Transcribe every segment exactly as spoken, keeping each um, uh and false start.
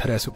Teresu.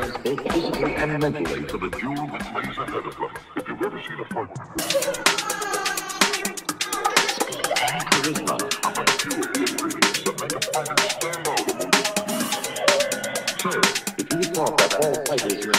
prepared both physically and mentally for the duel that lays ahead of them. If you've ever seen a fight, the charisma of a duel ingredients that make a fighter stand out among them. So, if you thought that all fighters were in a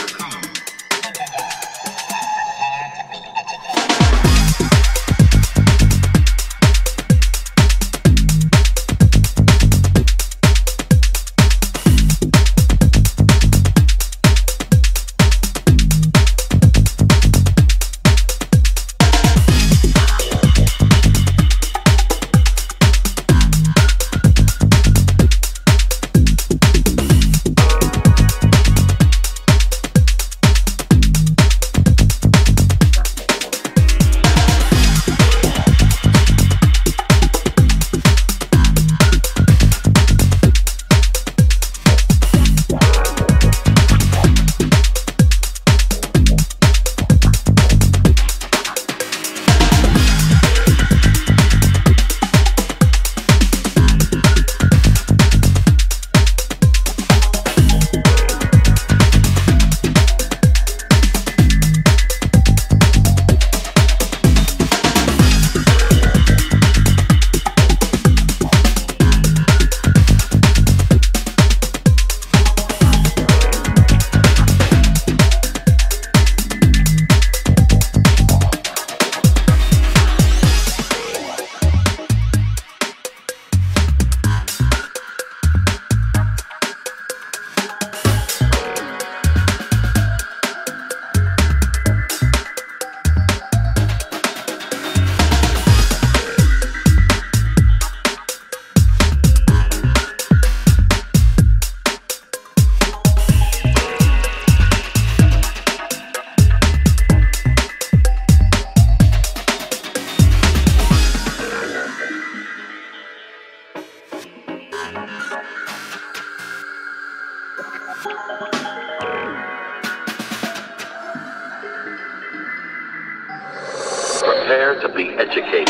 prepare to be educated.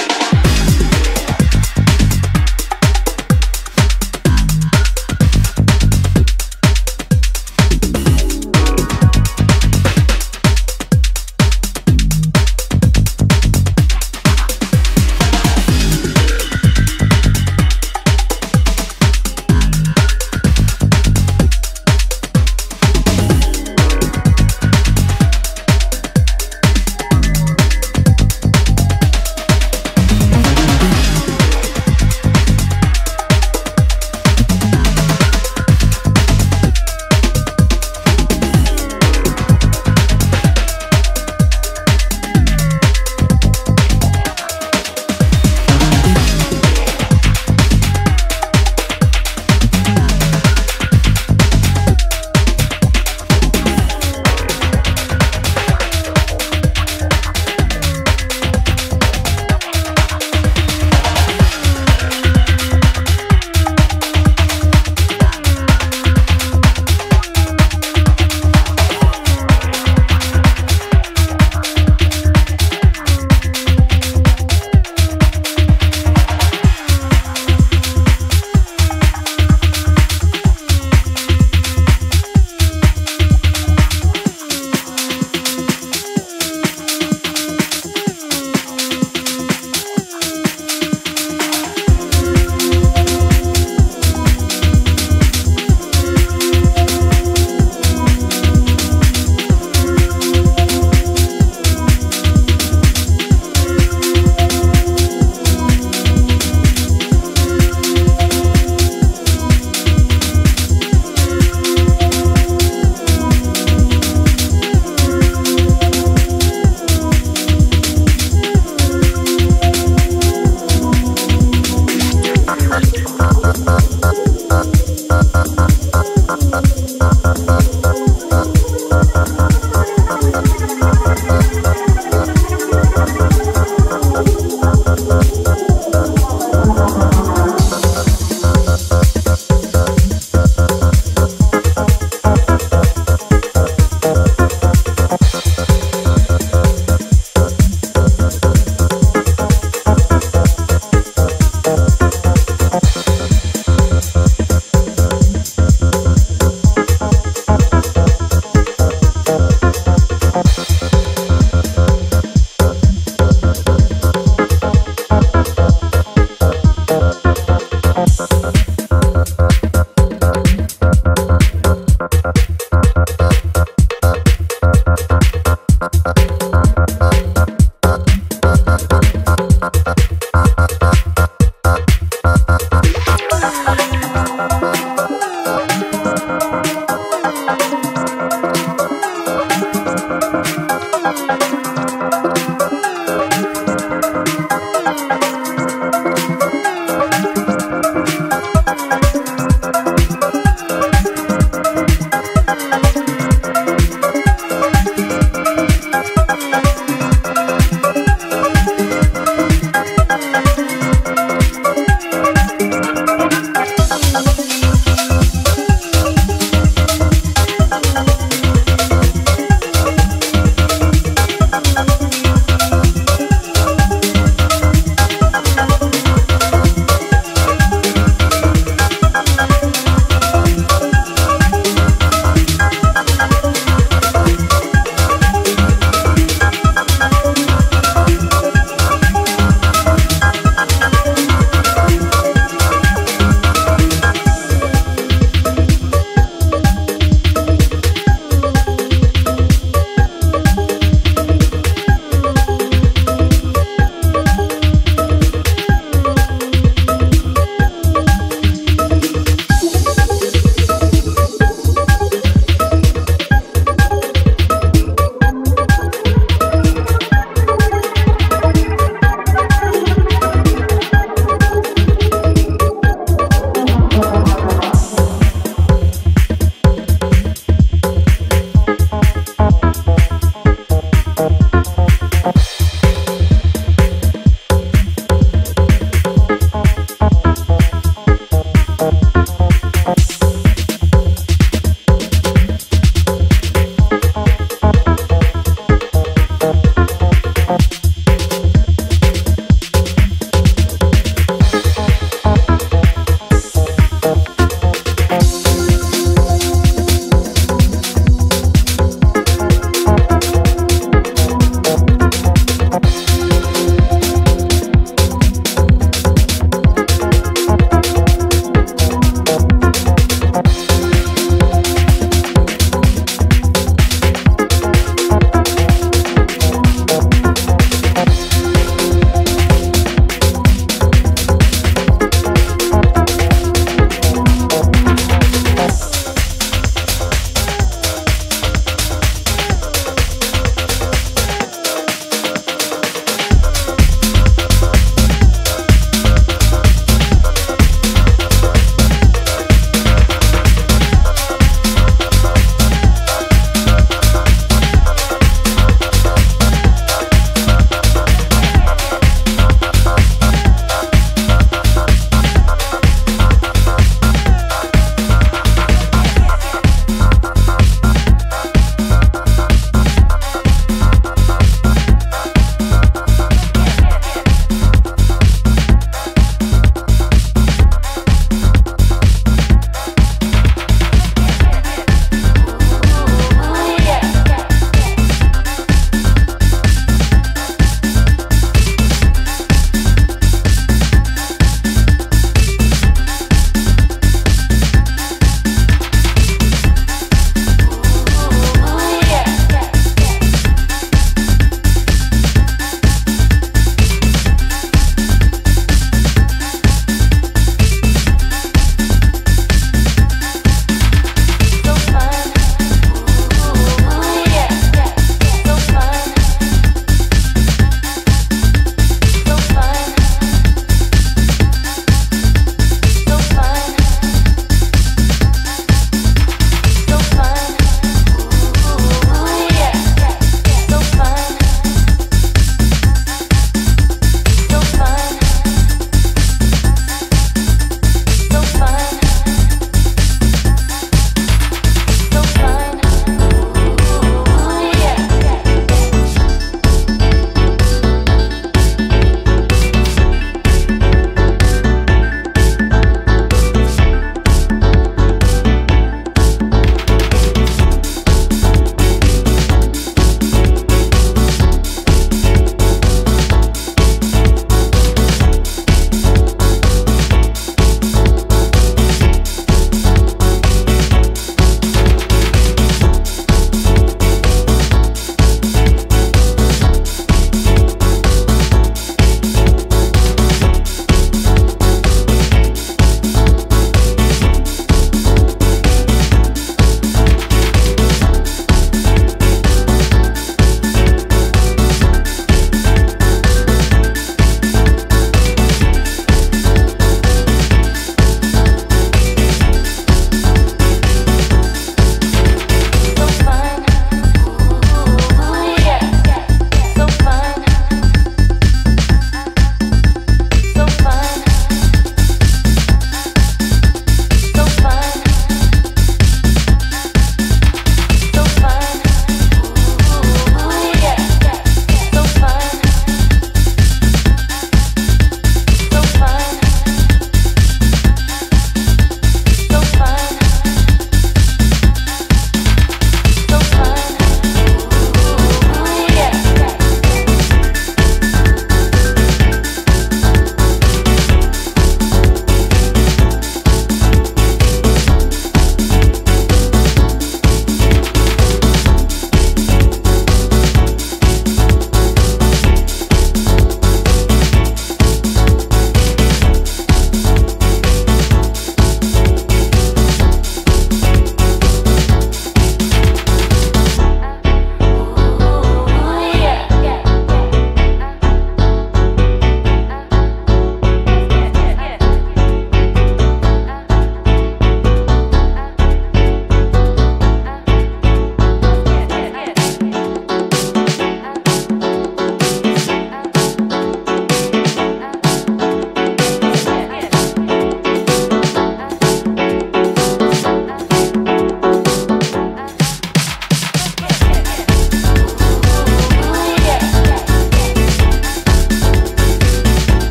We'll be right back.